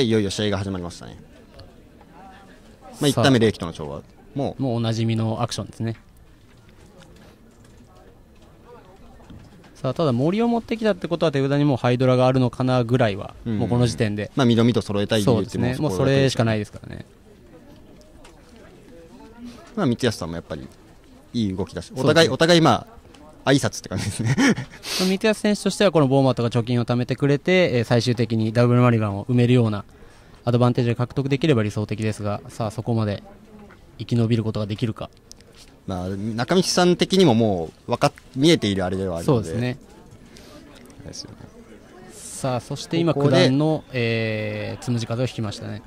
いよいよ試合が始まりましたね。まあ、1回目、冷気との調和、もうおなじみのアクションですね。さあ、ただ森を持ってきたってことは手札にもうハイドラがあるのかなぐらいは、もうこの時点で、まあ、緑と揃えたい理由ってもうそれしかないですからね。まあ、三安さんもやっぱりいい動きだし、お互いまあ挨拶って感じですね。三安選手としてはこのボーマットが貯金を貯めてくれて、最終的にダブルマリガンを埋めるようなアドバンテージが獲得できれば理想的ですが、さあそこまで生き延びることができるか。まあ、中道さん的にももう見えているあれではあるので、そうですね。さあそして今九段のつむじ風を引きましたね。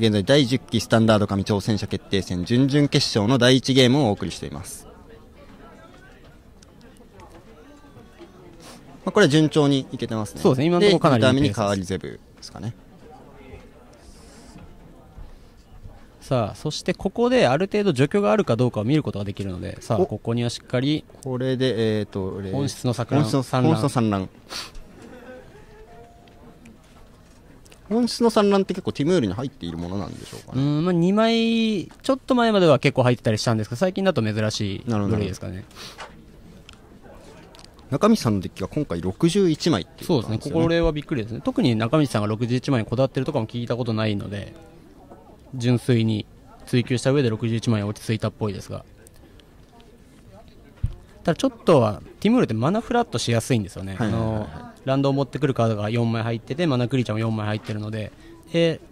現在第10期スタンダード神挑戦者決定戦準々決勝の第1ゲームをお送りしています。まあ、これは順調にいけてますね。そうですね。今のところかなり見変わりゼブですかね。さあそしてここである程度除去があるかどうかを見ることができるので、さあここにはしっかりこれで本質の桜の産卵。本質の産卵って結構ティムールに入っているものなんでしょうかね。まあ、2枚ちょっと前までは結構入ってたりしたんですけど、最近だと珍しい部類ですかね。中道さんのデッキは今回61枚っていうことなんですよね。そうですね、これはびっくりですね。特に中道さんが61枚にこだわってるとかも聞いたことないので、純粋に追求した上で61枚落ち着いたっぽいですが、ただちょっとはティムールってマナフラットしやすいんですよね。ランドを持ってくるカードが4枚入ってて、マナクリーちゃんも4枚入ってるので、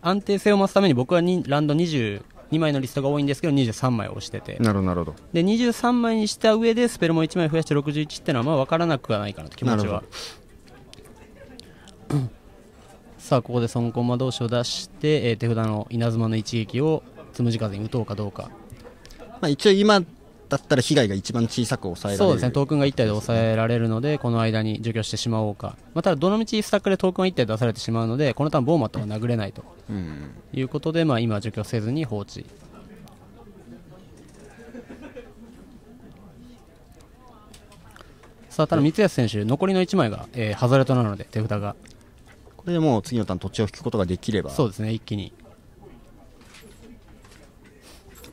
安定性を増すために僕はランド22枚のリストが多いんですけど23枚押してて、なるほどで23枚にした上でスペルも1枚増やして61ってのはまあ分からなくはないかなと気持ちは。さあここで孫駒同士を出して、手札の稲妻の一撃をつむじ風に打とうかどうか。まあ一応今だったら被害が一番小さく抑えられる。そうですね、トークンが1体で抑えられるので、この間に除去してしまおうか、まあ、ただどのみちスタックでトークンが1体出されてしまうので、このターンボーマットが殴れないということで、まあ、今は除去せずに放置。さあただ三安選手残りの1枚が、ハザレットなので手札がこれでもう次のターン土地を引くことができれば、そうですね、一気に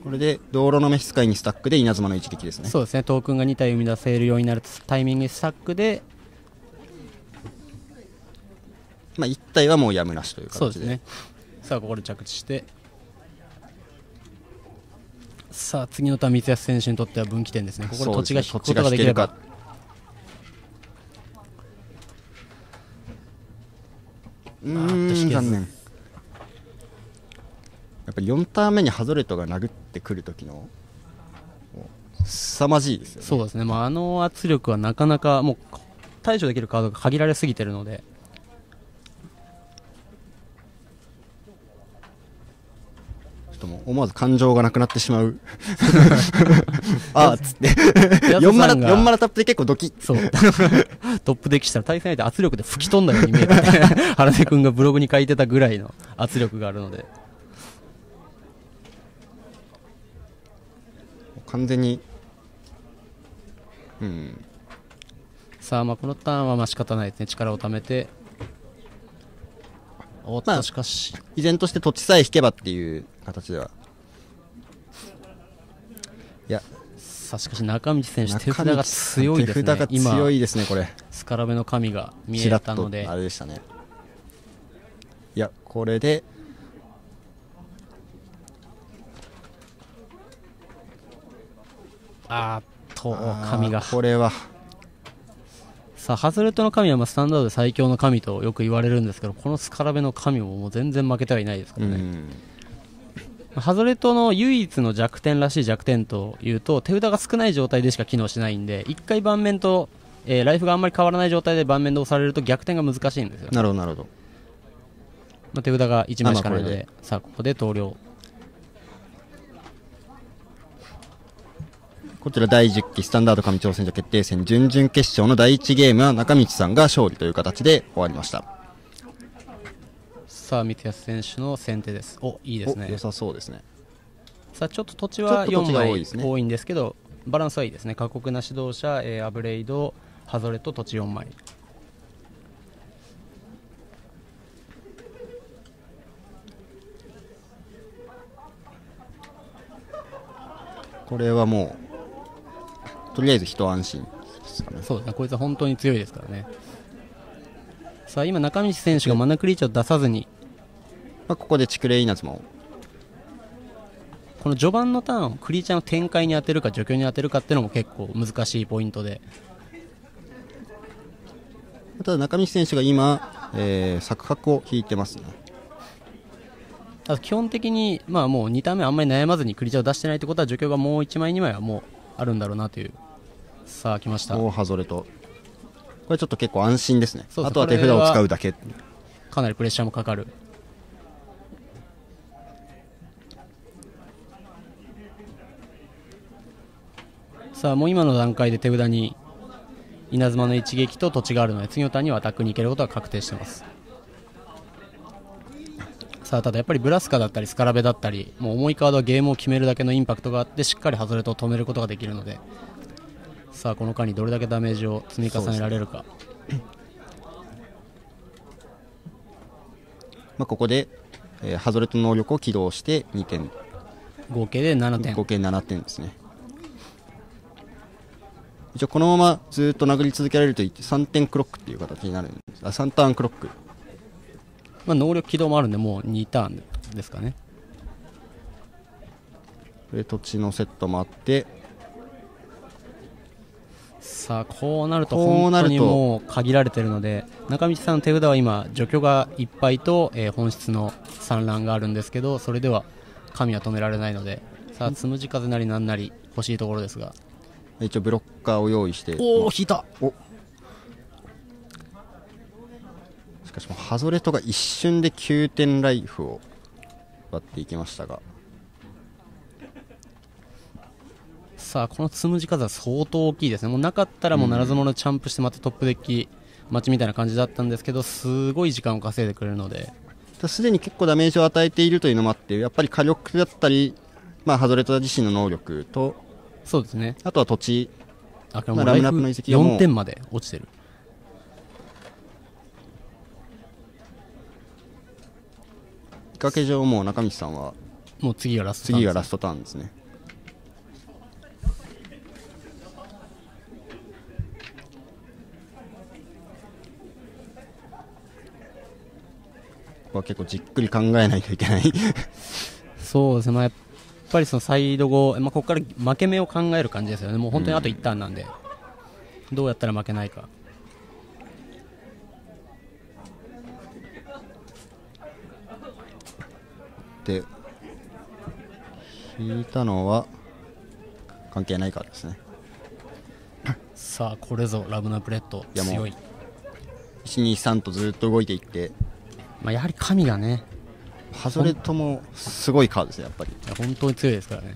これで道路の召使いにスタックで稲妻の一撃ですね。そうですね、トークンが2体生み出せるようになるタイミングにスタックで、まあ1体はもうやむなしという形で。そうですね。さあここで着地して、さあ次のターン三安選手にとっては分岐点ですね。ここで土地が引くことができれば、残念、やっぱり4ターン目にハゾレットが殴ってくるときの凄まじいですよね。そうですね、まあ、あの圧力はなかなかもう対処できるカードが限られすぎてるので、ちょっともう思わず感情がなくなってしまうああっつって4マラタップで結構ドキッそうトップデッキしたら対戦相手圧力で吹き飛んだように見えて原根君がブログに書いてたぐらいの圧力があるので、完全に、さあ、まあこのターンはまあ仕方ないですね。力をためて、おっと、まあ、しかし依然として土地さえ引けばっていう形では、いや、さあしかし中道選手手札が強いですね。手札が強いですね、これ。スカラベの神が見えたので、あれでしたね。いや、これで。神がこれはさあハズレットの神はまあスタンダードで最強の神とよく言われるんですけど、このスカラベの神ももう全然負けてはいないですからね。ハズレットの唯一の弱点らしい弱点というと、手札が少ない状態でしか機能しないんで、1回盤面と、ライフがあんまり変わらない状態で盤面で押されると逆転が難しいんですよ。なるほど、まあ、手札が1枚しかないので、さあここで投了。こちら第10期スタンダード神挑戦者決定戦準々決勝の第1ゲームは中道さんが勝利という形で終わりました。さあ三安選手の先手です。お、いいですね、良さそうですね。さあちょっと土地は4枚多いんですけど、バランスはいいですね。過酷な指導者、アブレイド、ハゾレと土地4枚。これはもうとりあえず一安心ですかね。そうですね、こいつは本当に強いですからね。さあ今中道選手がマナクリーチを出さずに、まあ、ここでチクレイナツマをこの序盤のターンをクリーチャーの展開に当てるか除去に当てるかっていうのも結構難しいポイントで、ただ中道選手が今、作角を引いてますね。ただ基本的に、まあ、もう2ターン目あんまり悩まずにクリーチャーを出してないってことは除去がもう1枚2枚はもうあるんだろうなという。さあ来ましたおハゾレと、これちょっと結構安心ですね。あとは手札を使うだけ。かなりプレッシャーもかかる。さあもう今の段階で手札に稲妻の一撃と土地があるので、次のターンにはアタックに行けることは確定しています。さあただやっぱりブラスカだったりスカラベだったり、もう重いカードはゲームを決めるだけのインパクトがあって、しっかりハズレと止めることができるので、さあこの間にどれだけダメージを積み重ねられるか。まあここで、ハズレと能力を起動して2点、合計で7点、合計7点ですね。一応このままずっと殴り続けられると3点クロックっていう形になるんです。あ、3ターンクロック、まあ能力起動もあるんでもう2ターンですかね。で土地のセットもあって、さあこうなると本当にもう限られてるので、中道さんの手札は今除去がいっぱいと、本質の産卵があるんですけど、それでは神は止められないので、さあつむじ風なりなんなり欲しいところですが、一応ブロッカーを用意して、おお引いた。おしかしもハゾレトが一瞬で9点ライフを割っていきましたが、さあこのつむじ数は相当大きいですね。もうなかったらもうならず者のチャンプしてまたトップデッキ待ちみたいな感じだったんですけど、すごい時間を稼いでくれるので、すでに結構ダメージを与えているというのもあって、やっぱり火力だったり、まあ、ハゾレト自身の能力と、そうですね、あとは土地、あ、まあ、ラムラップの遺跡を4点まで落ちてる。掛け上もう中道さんはもう次がラストターン、次がラストターンですね。ここは結構じっくり考えないといけないそうですね、まあやっぱりそのサイド後、まあ、ここから負け目を考える感じですよね。もう本当にあと1ターンなんで、うん、どうやったら負けないか。で引いたのは関係ないからですねさあこれぞラブナプレット、強い。123とずっと動いていって、まあ、やはり神がね、ハゾレトもすごいカードですね、やっぱり。本当に強いですからね。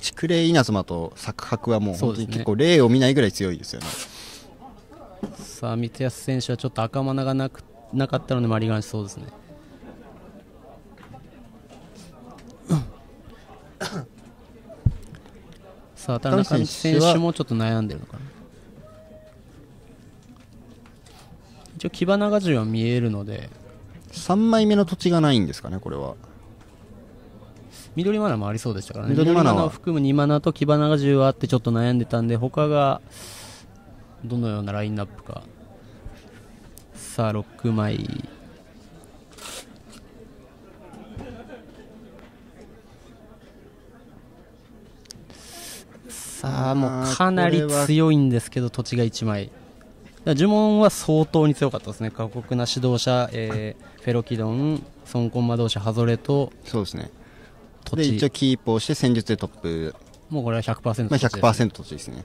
チクレイ稲妻と作伯はもう本当に結構例を見ないぐらい強いですよね。さあ三安選手はちょっと赤マナがなかったのでマリガンしそうですねさあ田中選手もちょっと悩んでるのかな。一応キバナガジュは見えるので、3枚目の土地がないんですかね、これは。緑マナもありそうでしたからね。緑マナを含む2マナとキバナが10あってちょっと悩んでたんで、他がどのようなラインナップか。さあ6枚。さあもうかなり強いんですけど、土地が1枚。呪文は相当に強かったですね。過酷な指導者、フェロキドン、ソンコン魔導士、ハゾレと、そうですね、土地で一応キープをして戦術でトップ。もうこれは 100% 土地ですね。100% 土地ですね。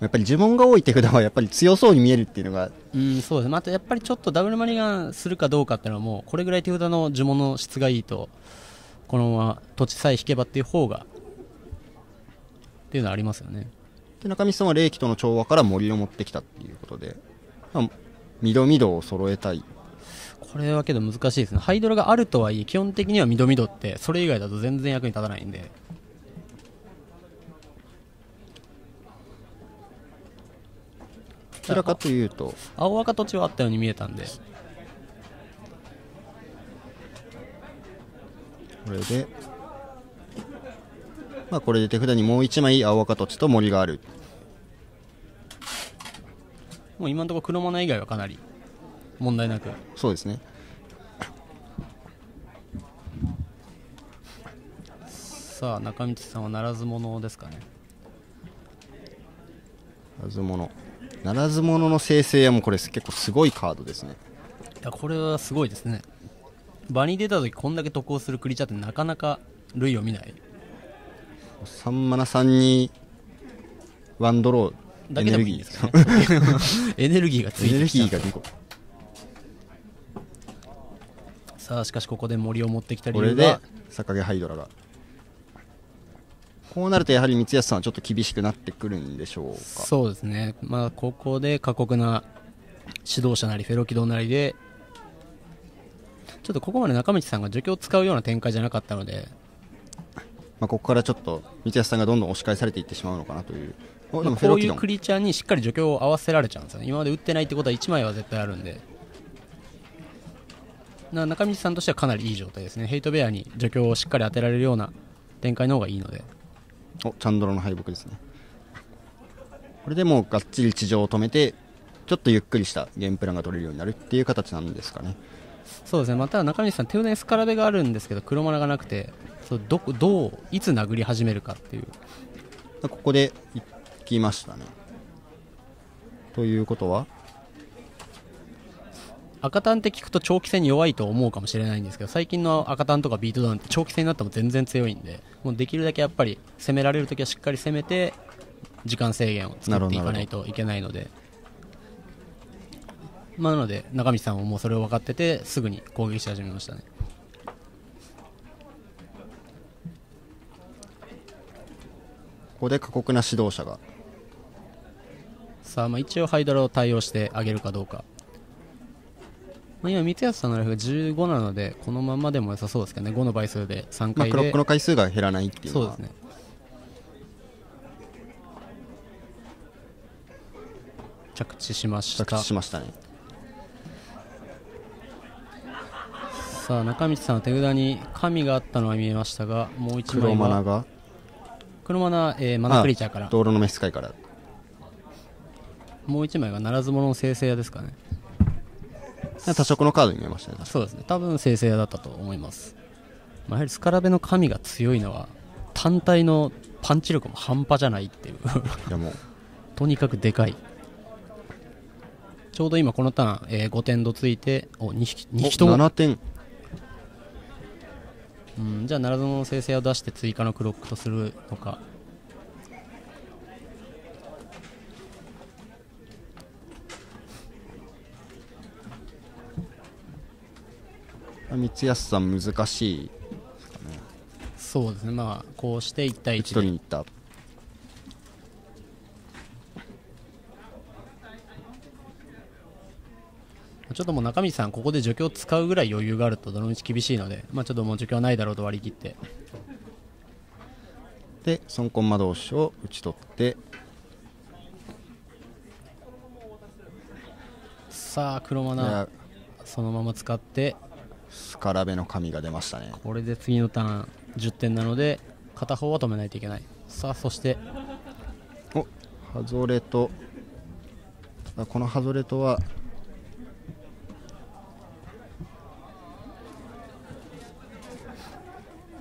やっぱり呪文が多い手札はやっぱり強そうに見えるっていうのが、うん、そうですね。あとやっぱりちょっとダブルマリガンするかどうかっていうのは、もうこれぐらい手札の呪文の質がいいと、このまま土地さえ引けばっていう方がっていうのはありますよね。で中道さんは霊気との調和から森を持ってきたっていうことで、ミドミドを揃えたい。これはけど難しいですね。ハイドラがあるとはいえ基本的にはミドミドってそれ以外だと全然役に立たないんで、ちらかというと青赤と血はあったように見えたんで、これでまあこれで手札にもう1枚青赤と血と森がある。もう今のところ黒マナ以外はかなり問題なく、そうですね。さあ中道さんはならず者ですかね。ならず者の生成はもうこれ結構すごいカードですね。いやこれはすごいですね。場に出た時こんだけ得をするクリーチャーってなかなか類を見ない。3マナ3にワンドローだけでもいいですかね。エネルギーがついてきた。さあしかしここで森を持ってきた理由がこれで逆毛ハイドラが、こうなるとやはり三安さんはちょっと厳しくなってくるんでしょうか。そうですね、まあ、ここで過酷な指導者なりフェロキドなりでちょっとここまで中道さんが助教を使うような展開じゃなかったので、まあここからちょっと三安さんがどんどん押し返されていってしまうのかなという、まあ、でもこういうクリーチャーにしっかり助教を合わせられちゃうんですよね。今まで打ってないってことは1枚は絶対あるんで、中道さんとしてはかなりいい状態ですね。ヘイトベアに助教をしっかり当てられるような展開の方がいいので。お、チャンドラの敗北ですね。これでもうがっちり地上を止めてちょっとゆっくりしたゲームプランが取れるようになるっていう形なんですかね。そうですね、また中西さん手腕エスカラベがあるんですけど黒マナがなくて、どういつ殴り始めるかっていう、ここでいきましたね。ということは赤単って聞くと長期戦に弱いと思うかもしれないんですけど、最近の赤単とかビートダウンって長期戦になっても全然強いんで、もうできるだけやっぱり攻められるときはしっかり攻めて時間制限を作っていかないといけないので、まあなので中道さんはもうそれを分かっててすぐに攻撃し始めましたね。ここで過酷な指導者がさあ、まあ一応ハイドラを対応してあげるかどうか。まあ今三安さんのライフが15なのでこのままでも良さそうですけどね。5の倍数で3回で、まあ、クロックの回数が減らないっていうのはそうですね。着地しました。着地しましたね。さあ中道さんの手札に神があったのは見えましたが、もう一枚は黒マナがマナクリーチャーから道路の召使いから、もう一枚がならず者の生成屋ですかね。多色のカードに見えましたね。そうですね、多分生成屋だったと思います。まあ、やはりスカラベの神が強いのは単体のパンチ力も半端じゃないっていういやもうとにかくでかい。ちょうど今このターン、5点とついて2匹とも7点、うん、じゃあならずの生成屋を出して追加のクロックとするのか。三安さん難しいですかね。そうですね、まあこうして1対1でにいったちょっともう中道さんここで助教を使うぐらい余裕があるとどのみち厳しいので、まあちょっともう助教はないだろうと割り切ってで孫コンマ同士を打ち取って、さあ黒マナそのまま使ってスカラベの神が出ましたね。これで次のターン10点なので片方は止めないといけない。さあそしておハゾレト、このハゾレトは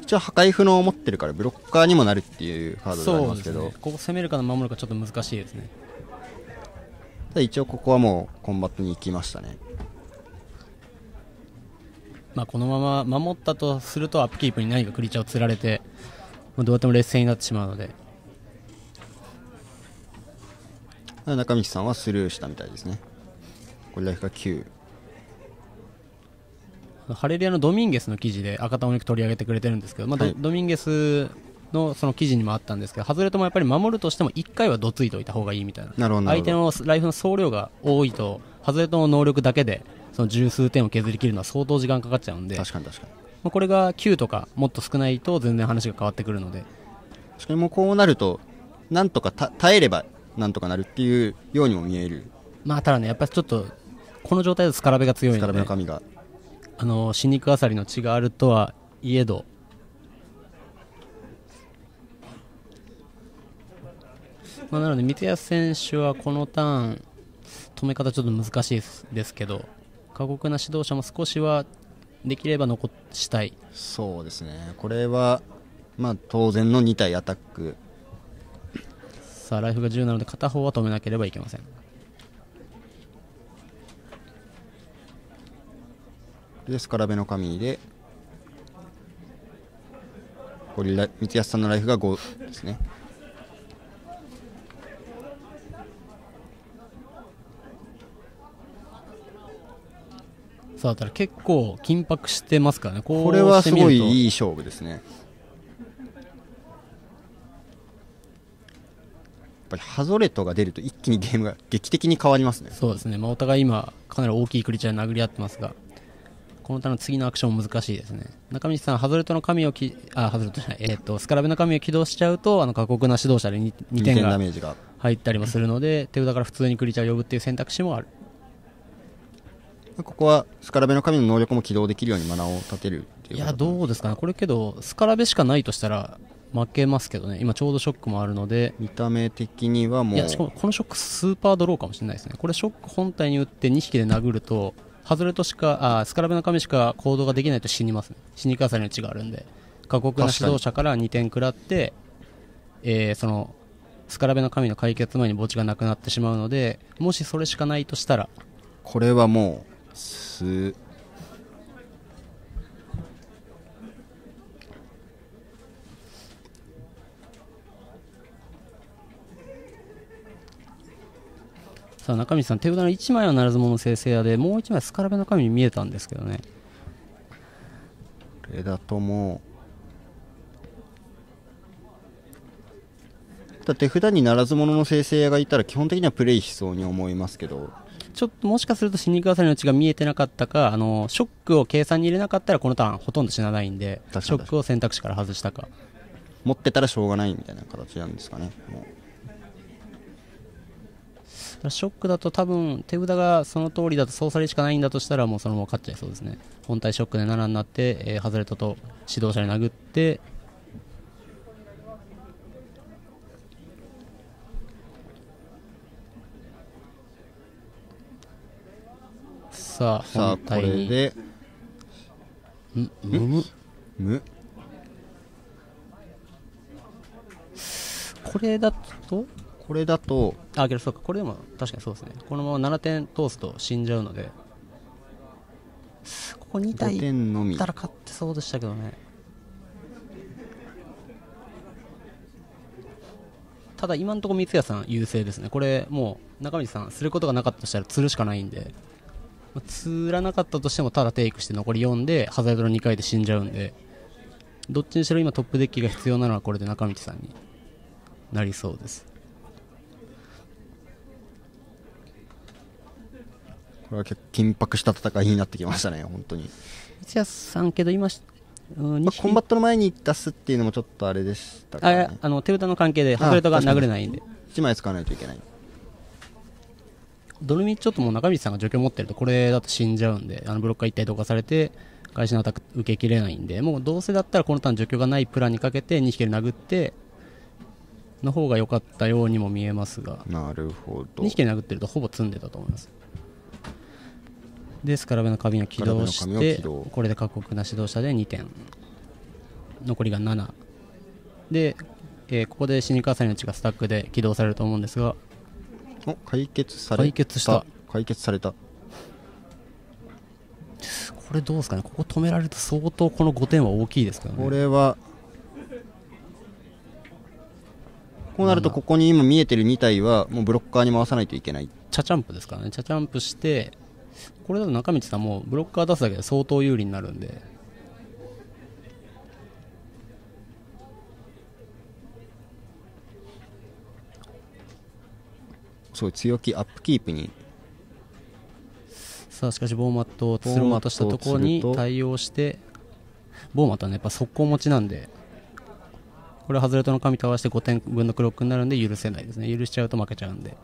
一応破壊不能を持ってるからブロッカーにもなるっていうカードでありますけど、そうですね、ここ攻めるか守るかちょっと難しいですね。一応ここはもうコンバットに行きましたね。まあこのまま守ったとするとアップキープに何かクリーチャーを釣られてどうやっても劣勢になってしまうので、中道さんはスルーしたみたいですね。これライフが9。ハレリアのドミンゲスの記事で赤玉お肉取り上げてくれてるんですけど、まあはい、ドミンゲスのその記事にもあったんですけど、外れともやっぱり守るとしても1回はどついておいた方がいいみたい な相手のライフの総量が多いと外れとの能力だけでその十数点を削り切るのは相当時間かかっちゃうんで、確かに確かに、まあこれが9とかもっと少ないと全然話が変わってくるので、確かにもうこうなるとなんとか耐えればなんとかなるっていうようにも見えるまあただねやっぱりちょっとこの状態だとスカラベが強いので、スカラベの髪が新肉あさりの血があるとはいえど、まあ、なので三谷選手はこのターン止め方ちょっと難しいですけど、過酷な指導者も少しはできれば残したい。そうですね、これは、まあ、当然の2体アタック。さあライフが10なので片方は止めなければいけません。ですからベの神でこれ三安さんのライフが5ですね。さあただ結構緊迫してますからね。これはすごいいい勝負ですね。やっぱりハゾレトが出ると一気にゲームが劇的に変わりますね。そうですね、まあ、お互い今かなり大きいクリーチャーで殴り合ってますが、この他の次のアクションも難しいですね。中道さんハゾレトの神をスカラベの神を起動しちゃうと過酷な指導者で 2点が入ったりもするので手札から普通にクリーチャーを呼ぶっていう選択肢もある。ここはスカラベの神の能力も起動できるようにマナを立てるっていう。いやどうですかねこれ。けどスカラベしかないとしたら負けますけどね。今ちょうどショックもあるので見た目的にはもう、いやしかもこのショックスーパードローかもしれないですね。これショック本体に打って2匹で殴るとハズレとしかスカラベの神しか行動ができないと死にますね。死にかさりの血があるんで過酷な指導者から2点食らって、そのスカラベの神の解決前に墓地がなくなってしまうので、もしそれしかないとしたらこれはもうさあ中道さん手札の1枚はならず者の生成屋でもう1枚スカラベの神に見えたんですけどね。これだともう手札にならず者の生成屋がいたら基本的にはプレイしそうに思いますけど、ちょっともしかすると死肉あさりの血が見えてなかったか、ショックを計算に入れなかったらこのターンほとんど死なないんで、ショックを選択肢から外したか持ってたらしょうがないみたいな形なんですかね。もうショックだと多分手札がその通りだと総されしかないんだとしたらもうそのまま勝っちゃいそうですね。本体ショックで7になって、ハズレトと指導者に殴ってさあこれでこれだとあけどそうか、これでも確かにそうですね。このまま7点通すと死んじゃうのでここ2体いったら勝ってそうでしたけどね。ただ今のところ三谷さん優勢ですね。これもう中道さんすることがなかったとしたら釣るしかないんで、釣らなかったとしてもただテイクして残り4でハザードの2回で死んじゃうんで、どっちにしろ今トップデッキが必要なのはこれで中道さんになりそうです。これは結構緊迫した戦いになってきましたね本当に。三谷さんけど今、まあ、コンバットの前に出すっていうのもちょっとあれでしたから、ね、手札の関係でハザードが殴れないんで1枚使わないといけない。ドルミちょっともう中道さんが除去を持ってるとこれだと死んじゃうんで、ブロックが1体どかされて返しのアタック受けきれないんで、もうどうせだったらこのターン除去がないプランにかけて2匹で殴っての方が良かったようにも見えますが、なるほど2匹で殴ってるとほぼ詰んでたと思います。でスカラベの神を起動してこれで過酷な指導者で2点、残りが7で、ここで死にかさりの血がスタックで起動されると思うんですが、解決された。これどうですかね。ここ止められると相当この5点は大きいですからね。これはこうなるとここに今見えてる2体はもうブロッカーに回さないといけない。チャチャンプですからね。チャチャンプしてこれだと中道さんもブロッカー出すだけで相当有利になるんで、すごい強気アップキープに。さあしかしボーマットを釣ろうとしたところに対応して、ボーマットはねやっぱ速攻持ちなんでこれはハズレットの神と合わせて5点分のクロックになるんで許せないですね。許しちゃうと負けちゃうんで、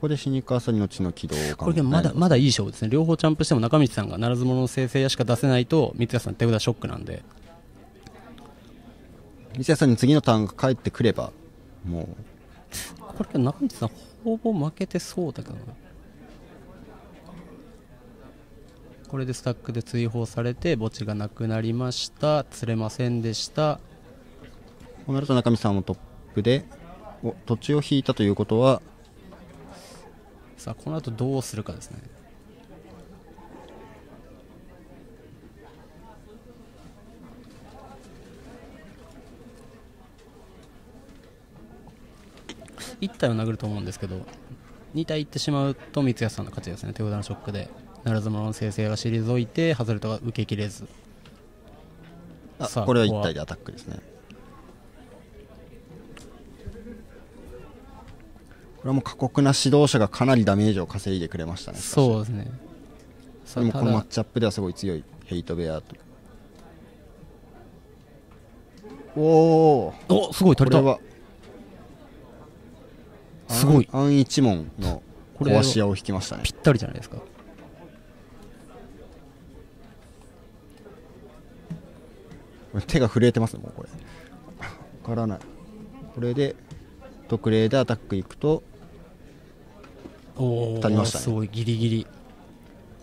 こで死にかさにの血の軌道を考えます。これでもまだいい勝負ですね。両方チャンプしても中道さんがならず者の生成屋しか出せないと三谷さん手札ショックなんで、三谷さんに次のターンが返ってくればもうこれ中道さんほぼ負けてそうだけどな。これでスタックで追放されて墓地がなくなりました。釣れませんでした。こうなると中道さんもトップで土地を引いたということは、さあこの後どうするかですね。1体を殴ると思うんですけど、2体いってしまうと三谷さんの勝ちですね。手札のショックでならず者の生成が退いて外れたが受けきれず、さあこれは1体でアタックですね。これはもう過酷な指導者がかなりダメージを稼いでくれましたね。そうですね。でもこのマッチアップではすごい強いヘイトベアと。おお、すごい取れた。これはすごい暗一門の壊し屋を引きましたね。ぴったりじゃないですか。手が震えてますねもうこれ。わからない。これで特例でアタックいくと当たりましたね。すごいギリギリ。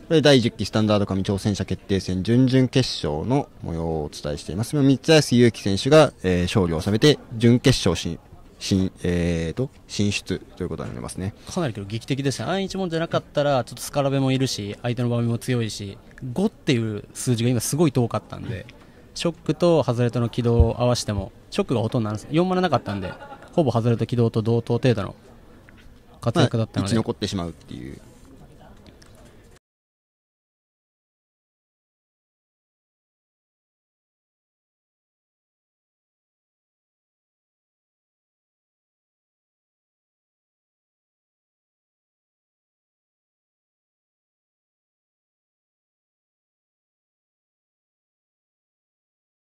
これ第10期スタンダード神挑戦者決定戦準々決勝の模様をお伝えしています。三安勇輝選手が、勝利を収めて準決勝進出ということになりますね。かなり劇的でしたね。暗一門じゃなかったらちょっとスカラベもいるし相手の場面も強いし、5っていう数字が今すごい遠かったんで、ショックと外れとの軌道を合わせてもショックがほとんどなんです。4マナなかったんでほぼ外れた軌道と同等程度の活躍だったので、生き残ってしまうっていう